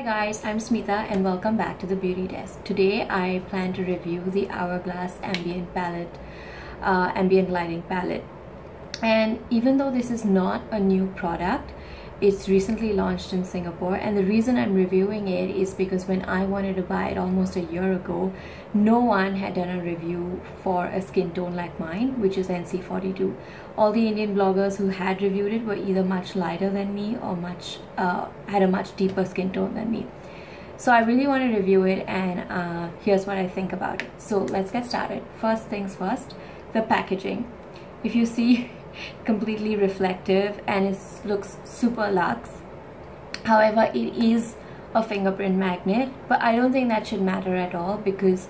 Hi guys, I'm Smita and welcome back to the Beauty Desk. Today I plan to review the Hourglass Ambient Lighting Palette. And even though this is not a new product, it's recently launched in Singapore, and the reason I'm reviewing it is because when I wanted to buy it almost a year ago, no one had done a review for a skin tone like mine, which is NC42. All the Indian bloggers who had reviewed it were either much lighter than me or had a much deeper skin tone than me. So I really want to review it, and here's what I think about it. So let's get started. First things first, the packaging. If you see, completely reflective, and it looks super luxe. However, it is a fingerprint magnet, but I don't think that should matter at all because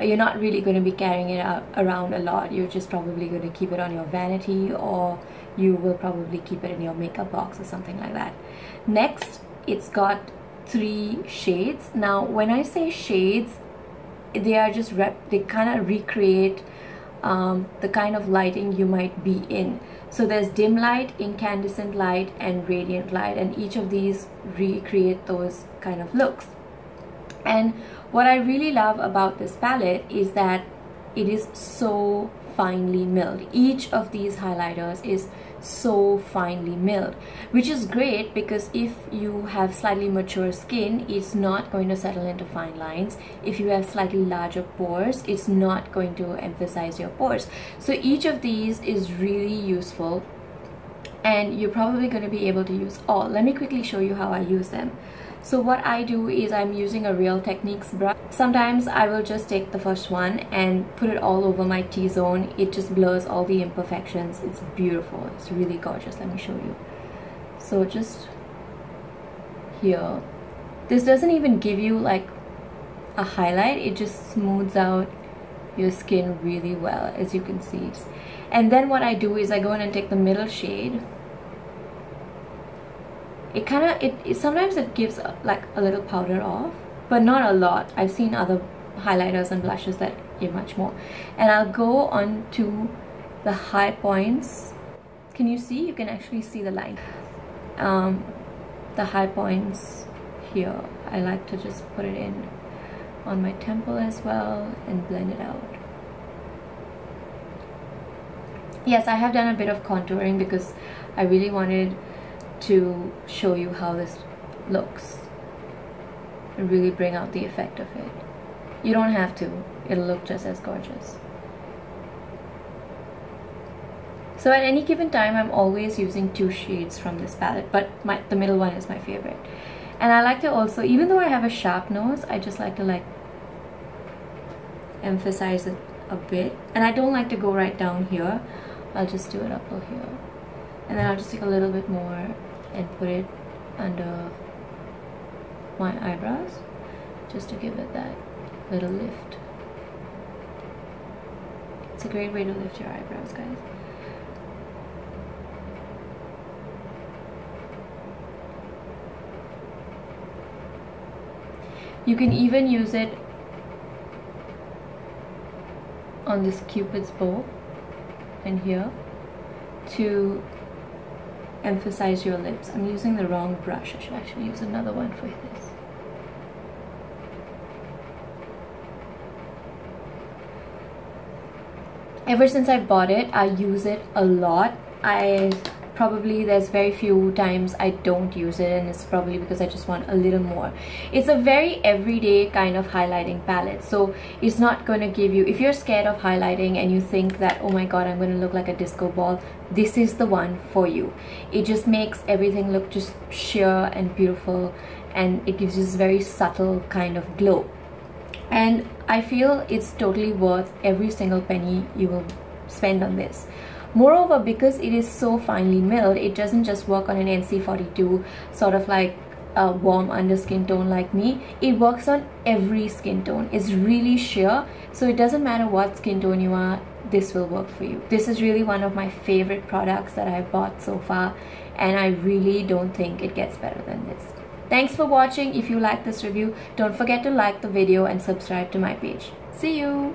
you're not really going to be carrying it around a lot. You're just probably going to keep it on your vanity, or you will probably keep it in your makeup box or something like that. Next, it's got three shades. Now when I say shades, they are just they kind of recreate the kind of lighting you might be in. So there's dim light, incandescent light, and radiant light, and each of these recreate those kind of looks. And what I really love about this palette is that it is so finely milled. Each of these highlighters is so finely milled, which is great because if you have slightly mature skin, it's not going to settle into fine lines. If you have slightly larger pores, it's not going to emphasize your pores. So each of these is really useful, and you're probably going to be able to use all. Let me quickly show you how I use them. So what I do is I'm using a Real Techniques brush. Sometimes I will just take the first one and put it all over my T-zone. It just blurs all the imperfections. It's beautiful. It's really gorgeous. Let me show you. So just here. This doesn't even give you like a highlight. It just smooths out your skin really well, as you can see. And then what I do is I go in and take the middle shade. It kind of, sometimes it gives like a little powder off, but not a lot. I've seen other highlighters and blushes that give much more. And I'll go on to the high points. Can you see? You can actually see the line. The high points here. I like to just put it in on my temple as well and blend it out. Yes, I have done a bit of contouring because I really wanted to show you how this looks and really bring out the effect of it. You don't have to, it'll look just as gorgeous. So at any given time, I'm always using two shades from this palette, but the middle one is my favorite. And I like to also, even though I have a sharp nose, I just like to emphasize it a bit. And I don't like to go right down here, I'll just do it up here. And then I'll just take a little bit more and put it under my eyebrows just to give it that little lift. It's a great way to lift your eyebrows, guys. You can even use it on this Cupid's bow and here to emphasize your lips. I'm using the wrong brush. I should actually use another one for this. Ever since I bought it, I use it a lot. There's very few times I don't use it, and it's probably because I just want a little more. It's a very everyday kind of highlighting palette, so it's not going to give you, if you're scared of highlighting and you think that, oh my god, I'm going to look like a disco ball, this is the one for you. It just makes everything look just sheer and beautiful, and it gives you this very subtle kind of glow. And I feel it's totally worth every single penny you will spend on this. Moreover, because it is so finely milled, it doesn't just work on an NC42 sort of like a warm under skin tone like me. It works on every skin tone. It's really sheer, so it doesn't matter what skin tone you are, this will work for you. This is really one of my favorite products that I've bought so far, and I really don't think it gets better than this. Thanks for watching. If you like this review, don't forget to like the video and subscribe to my page. See you!